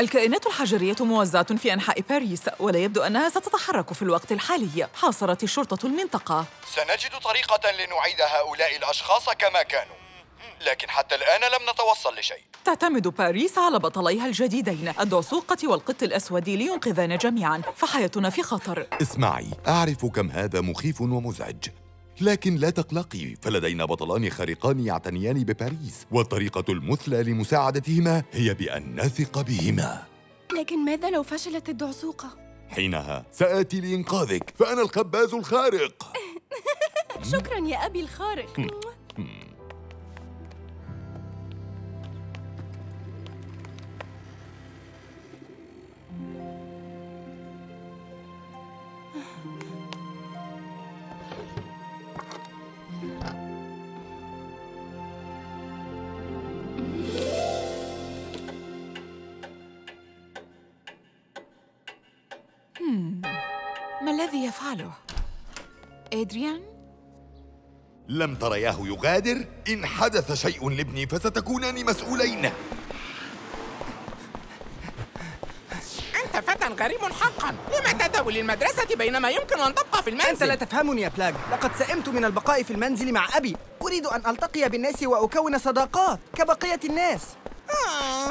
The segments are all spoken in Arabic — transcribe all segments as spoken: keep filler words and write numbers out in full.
الكائنات الحجرية موزعة في أنحاء باريس، ولا يبدو أنها ستتحرك في الوقت الحالي. حاصرت الشرطة المنطقة. سنجد طريقة لنعيد هؤلاء الأشخاص كما كانوا، لكن حتى الآن لم نتوصل لشيء. تعتمد باريس على بطليها الجديدين، الدعسوقة والقط الأسود، لينقذنا جميعاً، فحياتنا في خطر. اسمعي، أعرف كم هذا مخيف ومزعج، لكن لا تقلقي، فلدينا بطلان خارقان يعتنيان بباريس، والطريقة المثلى لمساعدتهما هي بأن نثق بهما. لكن ماذا لو فشلت الدعسوقة؟ حينها سآتي لإنقاذك، فأنا الخباز الخارق. شكراً يا أبي الخارق. ما الذي يفعله؟ أدريان؟ لم ترياه يغادر؟ إن حدث شيء لابني فستكونان مسؤولين. أنت فتى غريب حقاً، لما تذهب للمدرسة بينما يمكن أن تبقى في المنزل؟ أنت لا تفهمني يا بلاغ، لقد سئمت من البقاء في المنزل مع أبي، أريد أن ألتقي بالناس وأكون صداقات كبقية الناس. آه.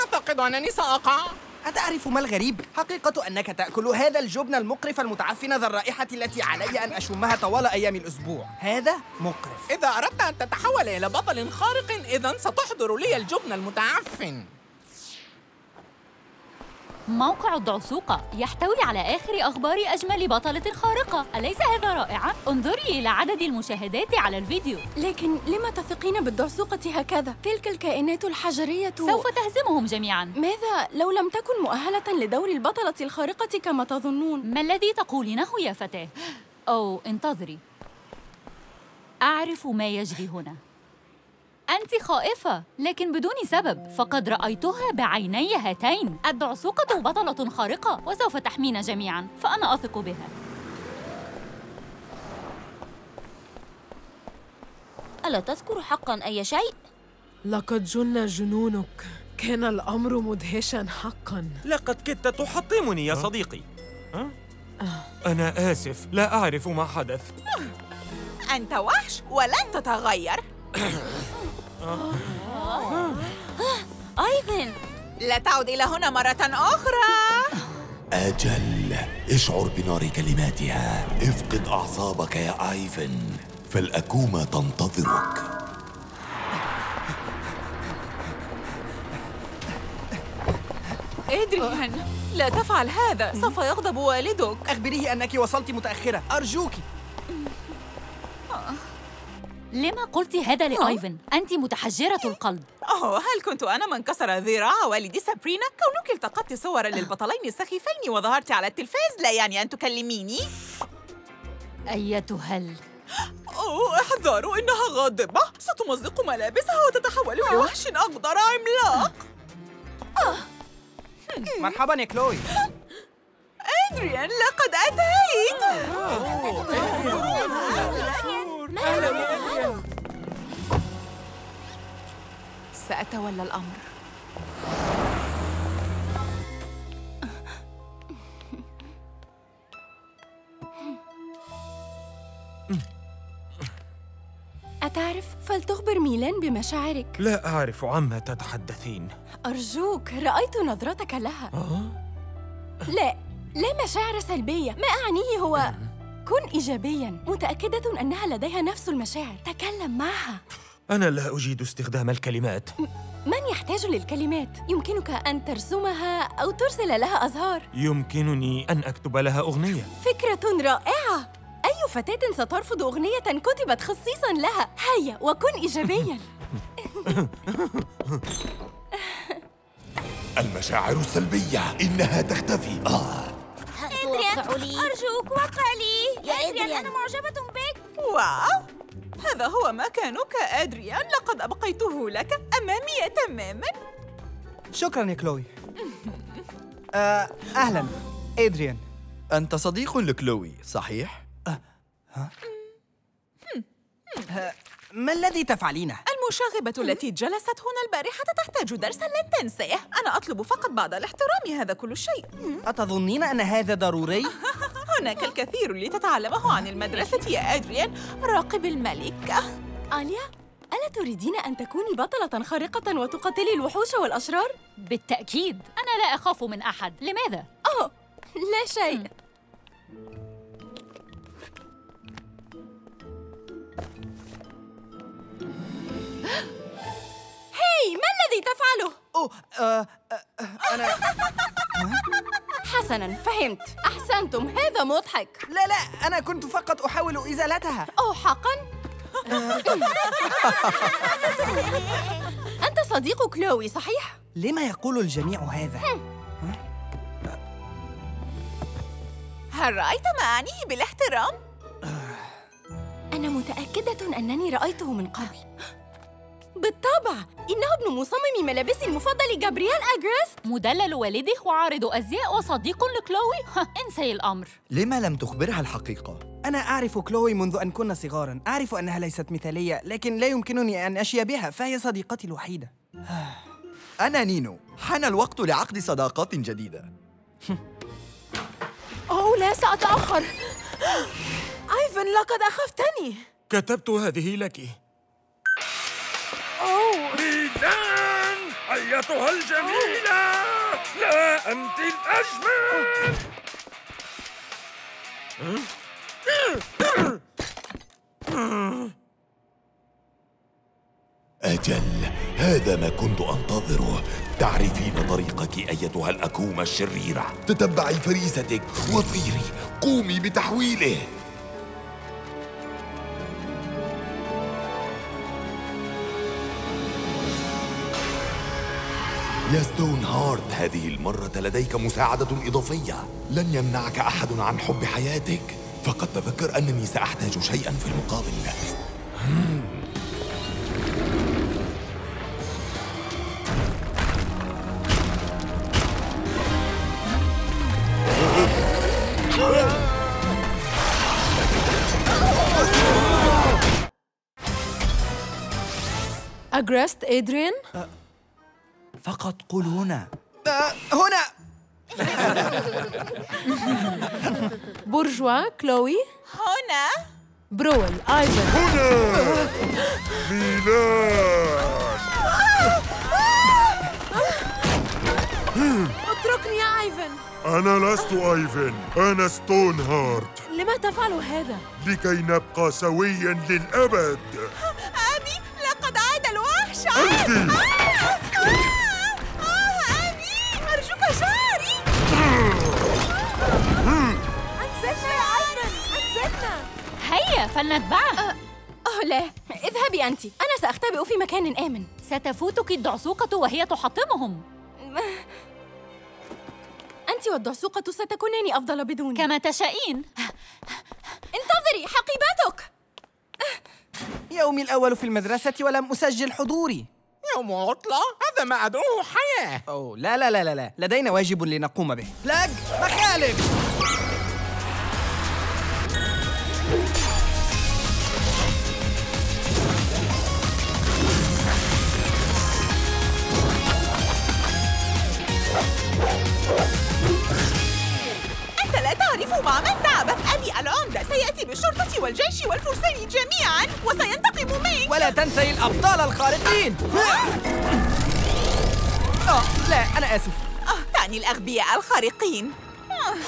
أعتقد أنني سأقع. أتعرف ما الغريب؟ حقيقة أنك تأكل هذا الجبن المقرف المتعفن ذا الرائحة التي علي أن أشمها طوال أيام الأسبوع. هذا مقرف. إذا أردت أن تتحول إلى بطل خارق إذن ستحضر لي الجبن المتعفن. موقع الدعسوقة يحتوي على آخر أخبار أجمل بطلة خارقة، أليس هذا رائعا؟ انظري إلى عدد المشاهدات على الفيديو. لكن لما تثقين بالدعسوقة هكذا؟ تلك الكائنات الحجرية سوف تهزمهم جميعا. ماذا لو لم تكن مؤهلة لدور البطلة الخارقة كما تظنون؟ ما الذي تقولينه يا فتاة؟ أو انتظري، أعرف ما يجري هنا. أنت خائفة لكن بدون سبب، فقد رأيتها بعيني هاتين. الدعسوقة بطلة خارقة وسوف تحمينا جميعاً، فأنا أثق بها. ألا تذكر حقاً أي شيء؟ لقد جن جنونك، كان الأمر مدهشاً حقاً. لقد كدت تحطمني يا صديقي. أه؟ أه. أنا آسف، لا أعرف ما حدث. أنت وحش ولن تتغير. أيفن، لا تعد إلى هنا مرة أخرى. أجل، اشعر بنار كلماتها. افقد أعصابك يا أيفن، فالأكوما تنتظرك. أدريان، لا تفعل هذا، سوف يغضب والدك. أخبريه أنك وصلت متأخرة، أرجوك. لما قلت هذا لأيفن؟ أنت متحجرة القلب. أوه، هل كنت أنا من كسر ذراع والدي سابرينا؟ كونك التقطت صورا للبطلين السخيفين وظهرت على التلفاز لا يعني أن تكلميني؟ أيتها ال... أوه، احذروا، إنها غاضبة، ستمزق ملابسها وتتحول لوحش أخضر عملاق. مرحبا يا كلوي. أدريان، لقد أتيت. أهلاً أهلاً. سأتولى الأمر. أتعرف؟ فلتخبر ميلان بمشاعرك. لا أعرف عما تتحدثين. أرجوك، رأيت نظرتك لها. أه؟ لا، لا مشاعر سلبية، ما أعنيه هو كن إيجابياً. متأكدة أنها لديها نفس المشاعر، تكلم معها. أنا لا أجيد استخدام الكلمات. من يحتاج للكلمات؟ يمكنك أن ترسمها أو ترسل لها أزهار. يمكنني أن أكتب لها أغنية. فكرة رائعة، أي فتاة سترفض أغنية كتبت خصيصاً لها؟ هيا وكن إيجابياً. المشاعر السلبية إنها تختفي. آه. أرجوك وقع لي. يا أدريان، أنا معجبة بك. واو، هذا هو مكانك أدريان، لقد أبقيته لك أمامي تماماً. شكراً يا كلوي. آه، أهلاً أدريان. أنت صديق لكلوي صحيح؟ آه. ها؟ ما الذي تفعلينه؟ المشاغبة التي جلست هنا البارحة تحتاج درساً لن تنسيه. أنا أطلب فقط بعض الاحترام، هذا كل شيء. أتظنين أن هذا ضروري؟ هناك الكثير لتتعلمه عن المدرسة يا أدريان. راقب الملك. آليا، ألا تريدين أن تكوني بطلة خارقة وتقاتلي الوحوش والأشرار؟ بالتأكيد، أنا لا أخاف من أحد. لماذا؟ أوه، لا شيء. هاي، ما الذي تفعله؟ أوه، آه، آه، أنا حسناً، فهمت. أحسنتم، هذا مضحك. لا لا، أنا كنت فقط أحاول إزالتها. أوه، حقاً؟ أنت صديق كلوي، صحيح؟ لما يقول الجميع هذا؟ هل رأيت ما أعنيه بالاحترام؟ أنا متأكدة أنني رأيته من قبل. بالطبع، إنه ابن مصمم ملابسي المفضل جابرييل أغريست، مدلل والده وعارض أزياء وصديق لكلوي. انسي الأمر. لما لم تخبرها الحقيقة؟ أنا أعرف كلوي منذ أن كنا صغاراً، أعرف أنها ليست مثالية، لكن لا يمكنني أن أشيى بها، فهي صديقتي الوحيدة. أنا نينو، حان الوقت لعقد صداقات جديدة. أوه لا، سأتأخر. آيفن، لقد أخفتني. كتبت هذه لكِ. أوه. ميلان أيتها الجميلة. أوه. لا، أنت الأجمل. أجل، هذا ما كنت أنتظره. تعرفين طريقك أيتها الأكومة الشريرة. تتبعي فريستك وطيري. قومي بتحويله. يا ستون هارت، هذه المرة لديك مساعدة إضافية. لن يمنعك أحد عن حب حياتك، فقد تذكر أنني سأحتاج شيئاً في المقابل. أغريست، أدريان؟ فقط قل هنا. آه، هنا. بورجوا، كلوي. هنا. برويل، أيضا. هنا. ميلان. اتركني يا آيفن. أنا لست آيفن، أنا ستون هارت. لما تفعل هذا؟ لكي نبقى سويا للأبد. أبي، لقد عاد الوحش. أنت. هيا فلنتبعه. أه لا، اذهبي أنت، أنا سأختبئ في مكان آمن. ستفوتك الدعسوقة وهي تحطمهم. أنت والدعسوقة ستكونان أفضل بدوني. كما تشائين. انتظري، حقيبتك. يومي الأول في المدرسة ولم أسجل حضوري. يوم عطلة؟ هذا ما عدوه حياة. أوه لا لا لا لا، لدينا واجب لنقوم به. بلاك، مخالف. أنت لا تعرف مع من تعبث. أبي العمدة سيأتي بالشرطة والجيش والفرسان جميعاً وسينتقم منك. ولا تنسي الأبطال الخارقين. أوه لا، أنا آسف. أه تعني الأغبياء الخارقين.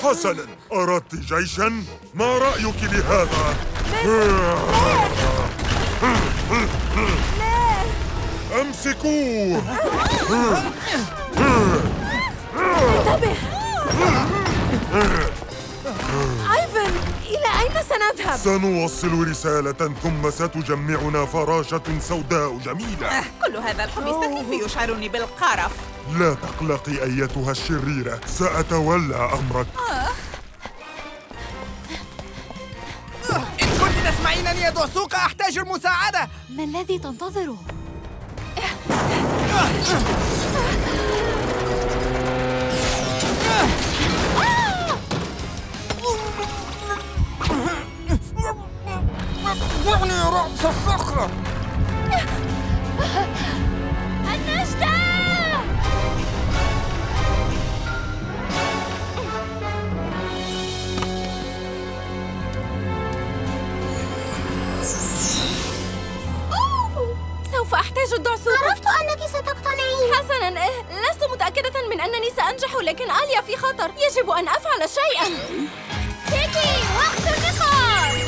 حسناً، أردت جيشاً؟ ما رأيك بهذا؟ لا، أمسكوه. انتبه آيفن، إلى أين سنذهب؟ سنوصل رسالة ثم ستجمعنا فراشة سوداء جميلة. كل هذا الحب السخيف يشعرني بالقرف. لا تقلقي أيتها الشريرة، سأتولى أمرك. إن كنت تسمعينني يا دعسوقة، أحتاج المساعدة. ما الذي تنتظره؟ دعني رأس الصخرة. من أنني سأنجح، لكن آليا في خطر. يجب أن أفعل شيئاً. تيكي، وقت النقاش.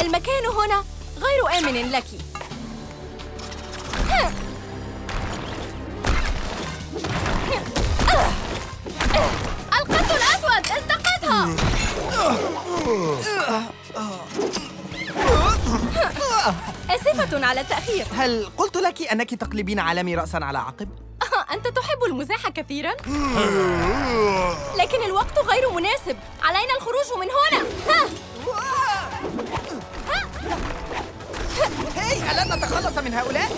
المكان هنا غير آمن لك. القط الأسود، التقطها. آسفة على التأخير. هل قلت لك أنك تقلبين عالمي رأساً على عقب؟ أنت تحب المزاح كثيراً؟ لكن الوقت غير مناسب، علينا الخروج من هنا. هاي، ألا نتخلص من هؤلاء؟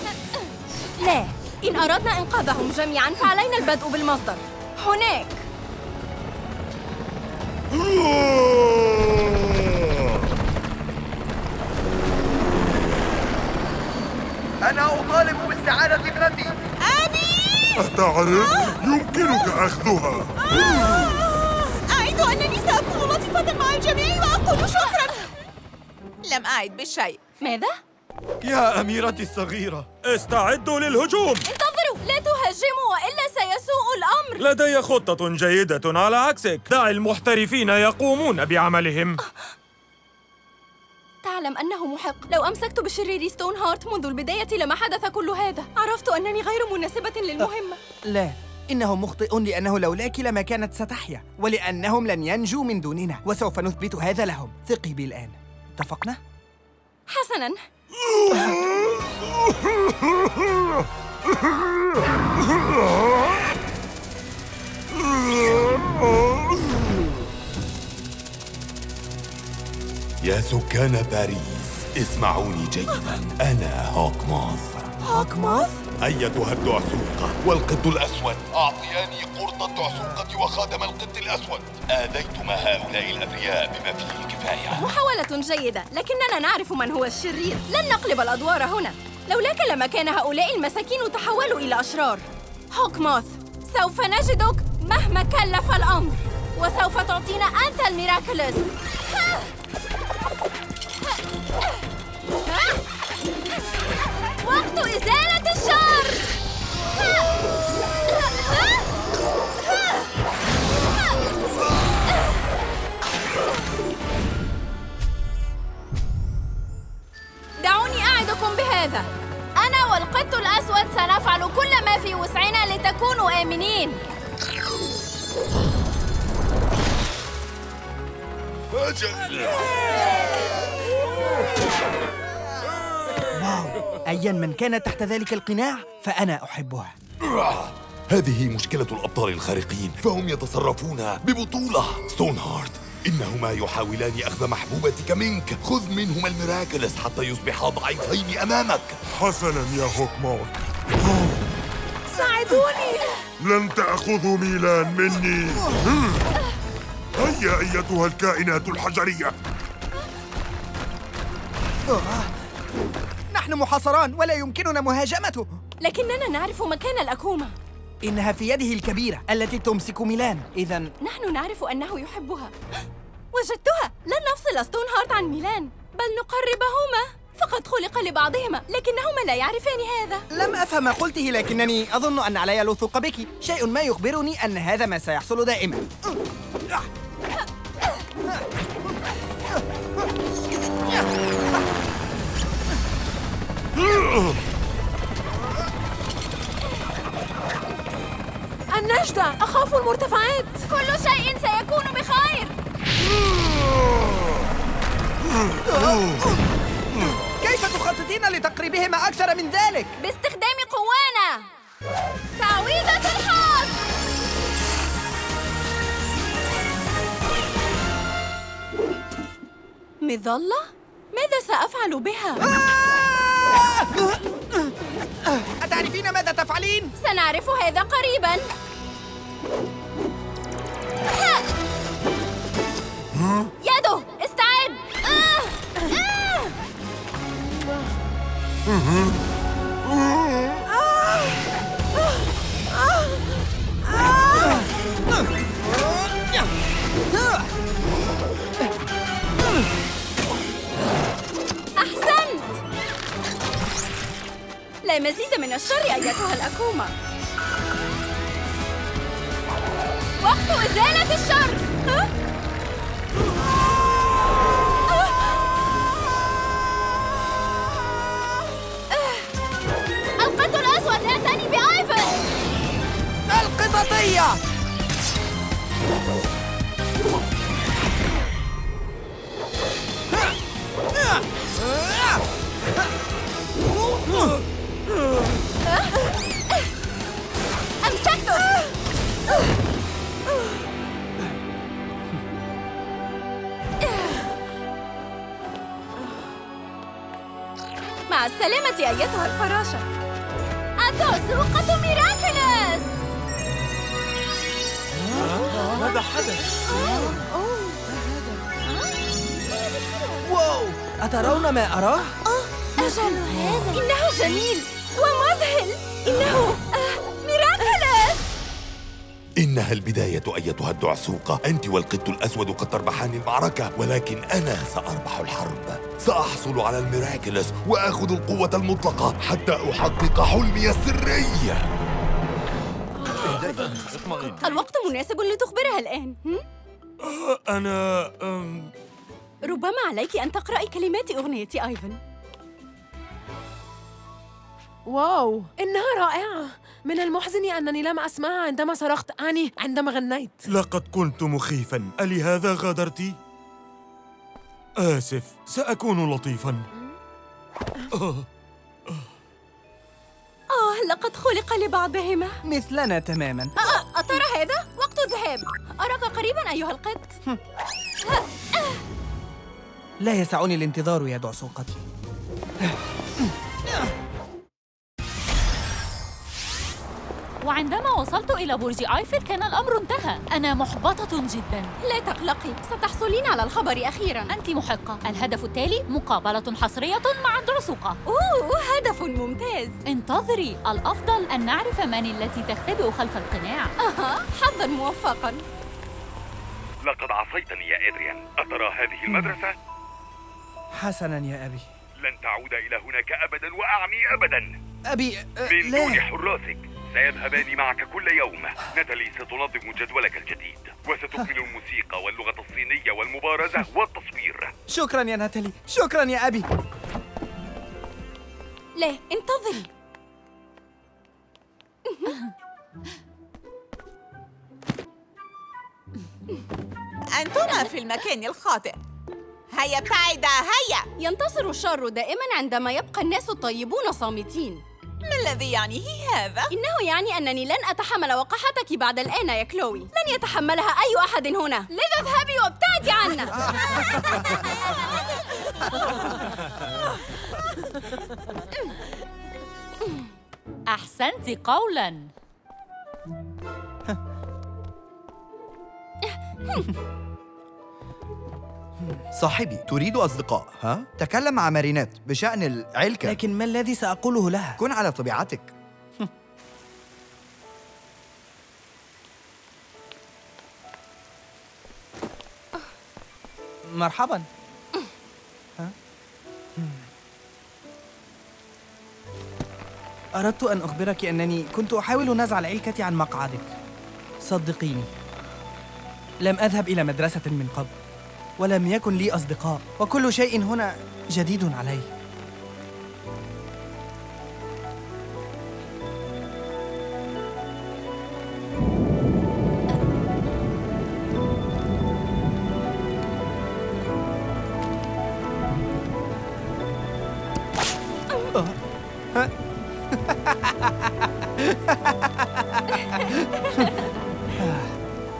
لا، إن أردنا إنقاذهم جميعاً فعلينا البدء بالمصدر. هناك. أنا أطالب باستعادة ابنتي. أبي! أتعرف؟ يمكنك أخذها. أعد أنني سأكون لطيفة مع الجميع وأقول شكراً. لم أعد بشيء. ماذا؟ يا أميرتي الصغيرة، استعدوا للهجوم. انتظروا، لا تهاجموا وإلا سيسوء الأمر. لدي خطة جيدة على عكسك. دع المحترفين يقومون بعملهم. تعلم أنه محق. لو أمسكت بشرير ستونهارت منذ البداية لما حدث كل هذا. عرفت أنني غير مناسبة للمهمة. أه. لا، إنه مخطئ، لأنه لولاك لما كانت ستحيا، ولأنهم لن ينجوا من دوننا، وسوف نثبت هذا لهم. ثقي بي الآن، اتفقنا؟ حسناً. يا سكان باريس، اسمعوني جيداً. أنا هوكموث. هوكموث؟ أيتها الدعسوقة والقط الأسود، أعطياني قرطة الدعسوقة وخاتم القط الأسود. آذيتما هؤلاء الأبرياء بما فيه الكفاية. محاولة جيدة، لكننا نعرف من هو الشرير. لن نقلب الأدوار هنا. لولاك لما كان هؤلاء المساكين تحولوا إلى أشرار. هوكموث، سوف نجدك مهما كلف الأمر، وسوف تعطينا أنت الميراكلس. وقت إزالة الشر. دعوني أعدكم بهذا. أنا والقط الأسود سنفعل كل ما في وسعنا لتكونوا آمنين. أياً من كانت تحت ذلك القناع فأنا أحبها. هذه مشكلة الأبطال الخارقين، فهم يتصرفون ببطولة. ستونهارت، إنهما يحاولان أخذ محبوبتك منك. خذ منهما الميراكلس حتى يصبحا ضعيفين أمامك. حسناً يا هوكموث، ساعدوني. لن تأخذوا ميلان مني. هيا أيتها الكائنات الحجرية. نحن محاصران ولا يمكننا مهاجمته. لكننا نعرف مكان الأكوما. إنها في يده الكبيرة التي تمسك ميلان. إذا نحن نعرف أنه يحبها. وجدتها. لن نفصل ستونهارت عن ميلان، بل نقربهما. فقد خلق لبعضهما، لكنهما لا يعرفان هذا. لم أفهم ما قلته، لكنني أظن أن علي الوثوق بك. شيء ما يخبرني أن هذا ما سيحصل دائما. النجدة، أخاف المرتفعات. كل شيء سيكون بخير. كيف تخططين لتقريبهما أكثر من ذلك؟ باستخدام قوانا. تعويضة الحظ. مظلة؟ ماذا سأفعل بها؟ أتعرفين ماذا تفعلين؟ سنعرف هذا قريباً. يده، استعد. أحسنت. لا مزيد من الشر أيتها الأكوما. وقت إزالة الشر. القط الأسود أتاني بآيفن. القططية. أمسكته. مع السلامة أيتها الفراشة. الدعسوقة ميراكلس. ماذا حدث؟ واو، أترون ما أراه؟ أجل، إنه جميل ومذهل. إنه ميراكلس. إنها البداية أيتها الدعسوقة. أنت والقط الأسود قد تربحان المعركة، ولكن أنا سأربح الحرب. سأحصل على الميراكلس وآخذ القوة المطلقة حتى أحقق حلمي السري. الوقت مناسب لتخبرها الآن. أنا أم... ربما عليك أن تقرأي كلمات أغنية آيفن. واو، إنها رائعة. من المحزن أنني لم أسمعها عندما صرخت أني عندما غنيت. لقد كنت مخيفاً، ألهذا غادرتِ؟ آسف، سأكون لطيفاً. آه. آه، لقد خلق لبعضهما. مثلنا تماماً. آه، أترى هذا؟ وقت الذهاب. أراك قريباً أيها القط. لا يسعني الانتظار يا دعسوقتي. وعندما وصلت إلى برج آيفل كان الأمر انتهى. أنا محبطة جداً. لا تقلقي، ستحصلين على الخبر أخيراً. أنت محقة. الهدف التالي مقابلة حصرية مع الدعسوقة. أوه، هدف ممتاز. انتظري، الأفضل أن نعرف من التي تختبئ خلف القناع. أها، حظاً موفقاً. لقد عصيتني يا إدريان. أترى هذه المدرسة؟ حسناً يا أبي. لن تعود إلى هناك أبداً، وأعني أبداً. أبي أه من لا. دون حراسك. سيذهبان معك كل يوم. نتالي ستنظم جدولك الجديد، وستكمل الموسيقى واللغة الصينية والمبارزة والتصوير. شكراً يا نتالي، شكراً يا أبي. لا، انتظري. أنتما في المكان الخاطئ. هيا بعيدة، هيا. ينتصر الشر دائماً عندما يبقى الناس الطيبون صامتين. ما الذي يعنيه هذا؟ إنه يعني أنني لن أتحمل وقحتك بعد الآن يا كلوي. لن يتحملها أي أحد هنا. لذا اذهبي وابتعدي عنا. أحسنت قولاً. صاحبي، تريد أصدقاء، ها؟ تكلم مع مارينيت بشأن العلكة. لكن ما الذي سأقوله لها؟ كن على طبيعتك. مرحباً. ها؟ أردت أن أخبرك أنني كنت أحاول نزع العلكة عن مقعدك. صدقيني، لم أذهب إلى مدرسة من قبل، ولم يكن لي أصدقاء، وكل شيء هنا جديد علي.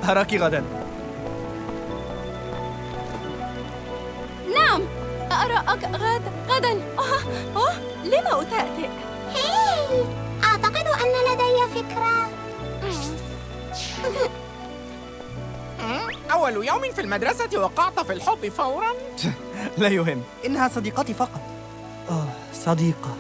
أراك غداً. غدا غدا. أوه، لما أتأتئ؟ هاي، أعتقد أن لدي فكرة. أول يوم في المدرسة وقعت في الحب فوراً؟ لا يهم، إنها صديقتي فقط. آه، صديقة.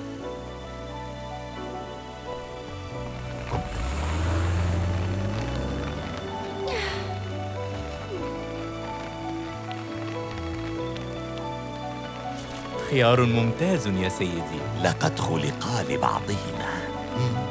خيار ممتاز يا سيدي، لقد خلقا لبعضهما.